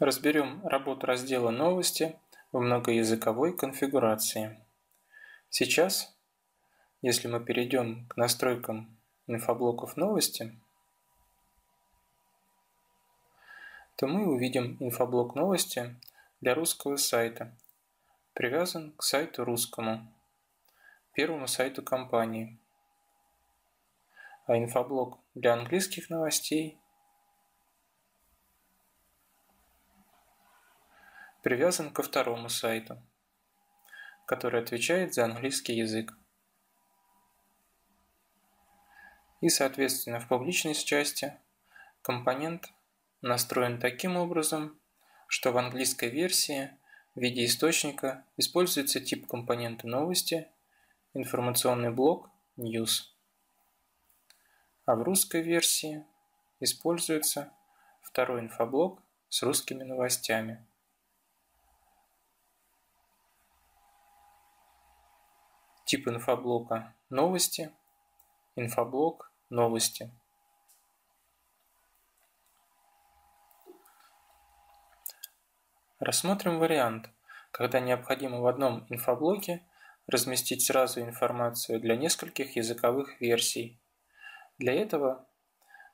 разберем работу раздела «Новости» в многоязыковой конфигурации. Сейчас, если мы перейдем к настройкам инфоблоков «Новости», то мы увидим инфоблок «Новости» для русского сайта, привязан к сайту русскому, первому сайту компании, а инфоблок для английских новостей привязан ко второму сайту, который отвечает за английский язык. И, соответственно, в публичной части компонент настроен таким образом, что в английской версии в виде источника используется тип компонента «Новости», информационный блок «News», а в русской версии используется второй инфоблок с русскими новостями. Тип инфоблока «Новости», инфоблок «Новости». Рассмотрим вариант, когда необходимо в одном инфоблоке разместить сразу информацию для нескольких языковых версий. Для этого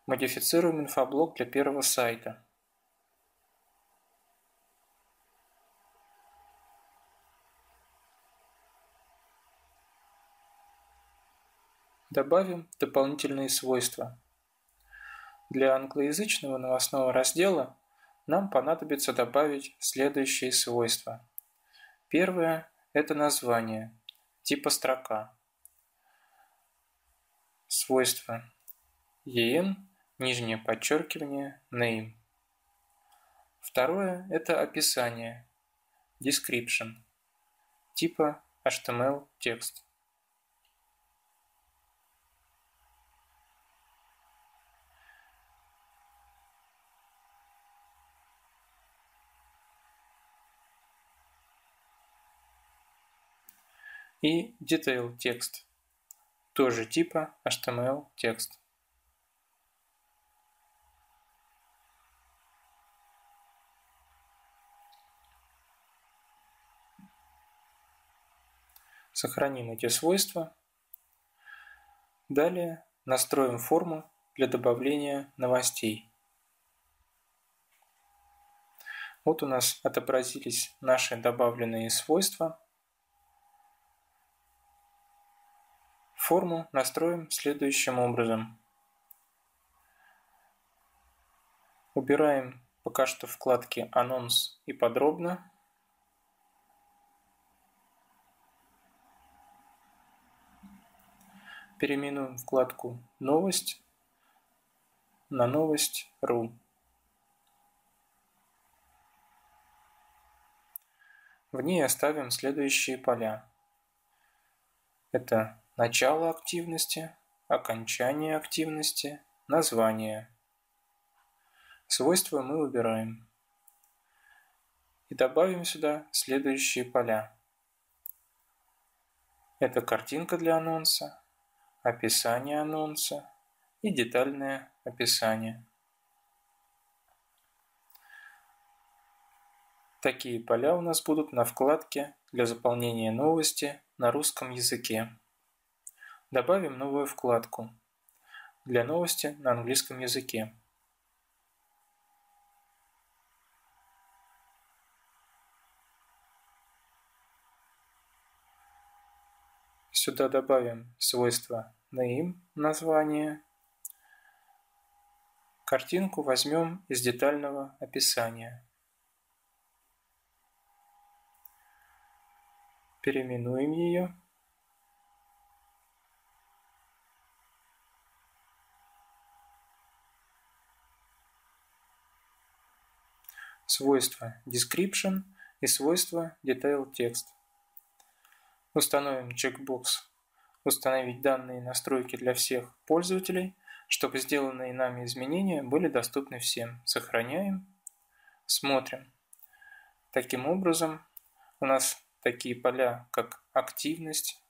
модифицируем инфоблок для первого сайта. Добавим дополнительные свойства. Для англоязычного новостного раздела нам понадобится добавить следующие свойства. Первое – это название типа строка. Свойство en, нижнее подчеркивание, name. Второе – это описание description типа HTML текст. И detail текст, тоже типа HTML текст. Сохраним эти свойства. Далее настроим форму для добавления новостей. Вот у нас отобразились наши добавленные свойства. Форму настроим следующим образом. Убираем пока что вкладки «Анонс» и «Подробно». Переименуем вкладку «Новость» на «Новость.ру». В ней оставим следующие поля. Это начало активности, окончание активности, название. Свойства мы убираем. И добавим сюда следующие поля. Это картинка для анонса, описание анонса и детальное описание. Такие поля у нас будут на вкладке для заполнения новости на русском языке. Добавим новую вкладку для новости на английском языке. Сюда добавим свойство name, название. Картинку возьмем из детального описания. Переименуем ее. Свойства description и свойства detail текст. Установим чекбокс «Установить данные и настройки для всех пользователей», чтобы сделанные нами изменения были доступны всем. Сохраняем. Смотрим. Таким образом, у нас такие поля, как активность,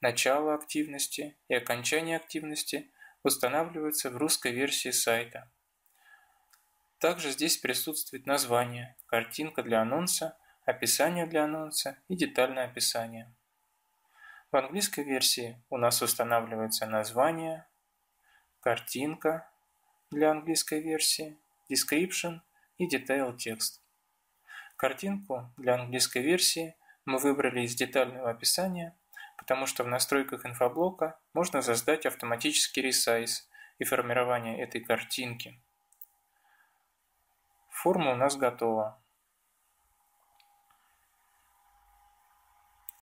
начало активности и окончание активности, устанавливаются в русской версии сайта. Также здесь присутствует название, картинка для анонса, описание для анонса и детальное описание. В английской версии у нас устанавливается название, картинка для английской версии, description и detail текст. Картинку для английской версии мы выбрали из детального описания, потому что в настройках инфоблока можно создать автоматический resize и формирование этой картинки. Форма у нас готова.